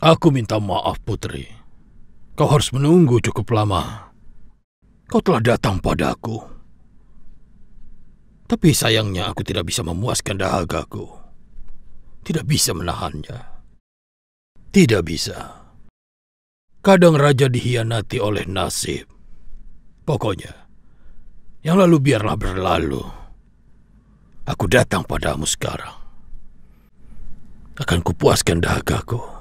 Aku minta maaf, Putri. Kau harus menunggu cukup lama. Kau telah datang padaku. Tapi sayangnya aku tidak bisa memuaskan dahagaku. Tidak bisa menahannya. Tidak bisa. Kadang raja dihianati oleh nasib. Pokoknya, yang lalu biarlah berlalu. Aku datang padamu sekarang. Akan kupuaskan dahagaku.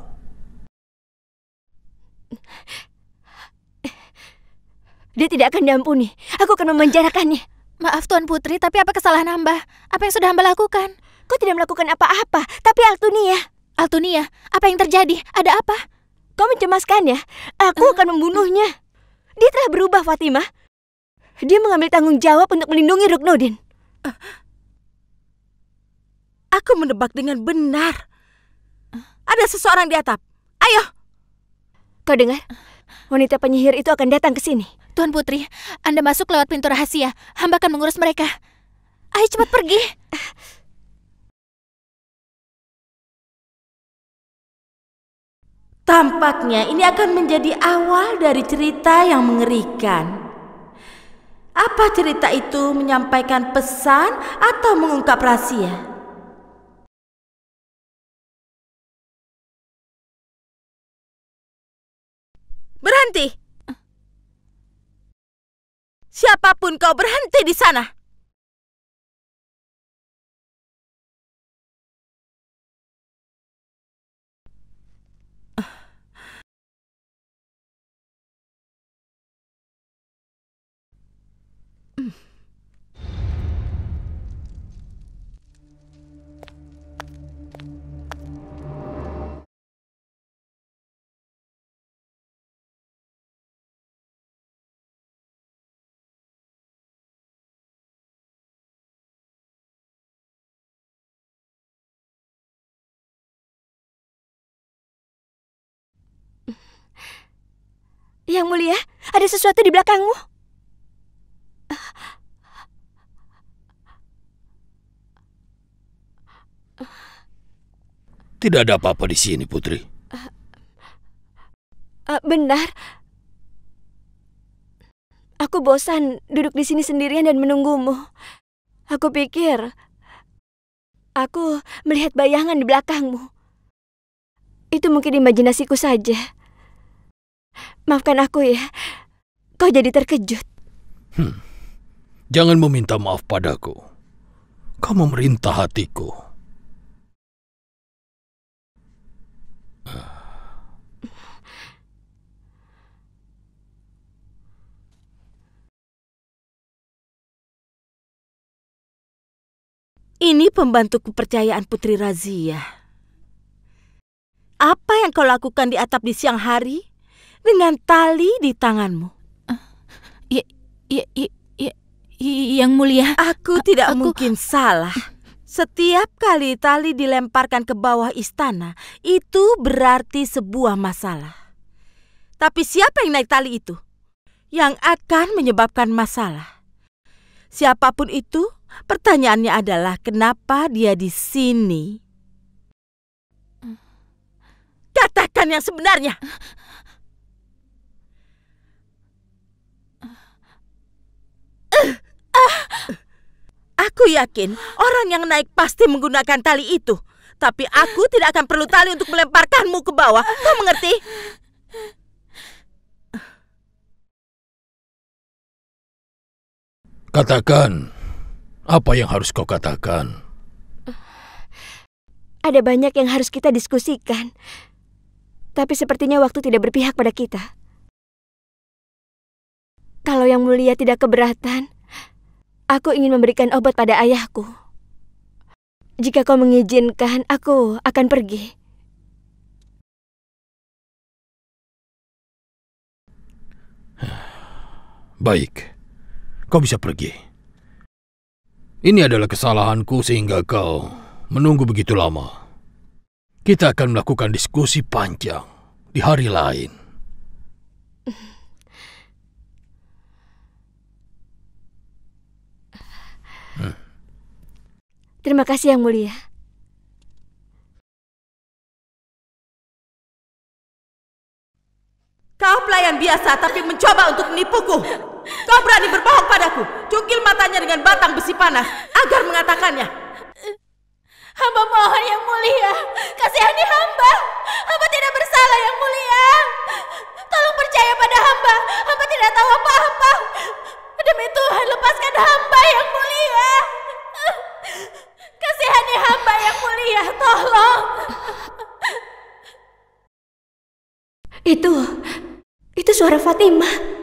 Dia tidak akan diampuni. Aku akan memenjarakannya. Maaf Tuan Putri, tapi apa kesalahan hamba? Apa yang sudah hamba lakukan? Kau tidak melakukan apa-apa, tapi Altunia. Altunia, apa yang terjadi? Ada apa? Kau mencemaskannya. Aku akan membunuhnya. Dia telah berubah, Fatimah. Dia mengambil tanggung jawab untuk melindungi Ruknudin. Aku menebak dengan benar. Ada seseorang di atap. Ayo. Kau dengar? Wanita penyihir itu akan datang ke sini. Tuan Putri, Anda masuk lewat pintu rahasia. Hamba akan mengurus mereka. Ayo cepat pergi. Tampaknya ini akan menjadi awal dari cerita yang mengerikan. Apa cerita itu menyampaikan pesan atau mengungkap rahasia? Berhenti! Siapapun kau, berhenti di sana! Yang mulia, ada sesuatu di belakangmu. Tidak ada apa-apa di sini, Putri. Benar. Aku bosan duduk di sini sendirian dan menunggumu. Aku pikir aku melihat bayangan di belakangmu. Itu mungkin imajinasiku saja. Maafkan aku ya, kau jadi terkejut. Jangan meminta maaf padaku. Kau memerintah hatiku. Ini pembantu kepercayaan Putri Razia. Apa yang kau lakukan di atap di siang hari? Dengan tali di tanganmu. Yang mulia, aku tidak mungkin salah. Setiap kali tali dilemparkan ke bawah istana, itu berarti sebuah masalah. Tapi siapa yang naik tali itu? Yang akan menyebabkan masalah. Siapapun itu, pertanyaannya adalah kenapa dia di sini? Katakan yang sebenarnya. Aku yakin orang yang naik pasti menggunakan tali itu. Tapi aku tidak akan perlu tali untuk melemparkanmu ke bawah. Kau mengerti? Katakan. Apa yang harus kau katakan? Ada banyak yang harus kita diskusikan. Tapi sepertinya waktu tidak berpihak pada kita. Kalau yang mulia tidak keberatan, aku ingin memberikan obat pada ayahku. Jika kau mengizinkan, aku akan pergi. Baik, kau bisa pergi. Ini adalah kesalahanku sehingga kau menunggu begitu lama. Kita akan melakukan diskusi panjang di hari lain. Terima kasih yang mulia. Kau pelayan biasa tapi mencoba untuk menipuku. Kau berani berbohong padaku. Cungkil matanya dengan batang besi panas agar mengatakannya. Hamba mohon yang mulia, kasihani hamba. Hamba tidak bersalah yang mulia. Tolong percaya pada hamba. Hamba tidak tahu apa-apa. Demi Tuhan, lepaskan hamba yang mulia. Kasihani hamba yang mulia, tolong. Itu suara Fatimah.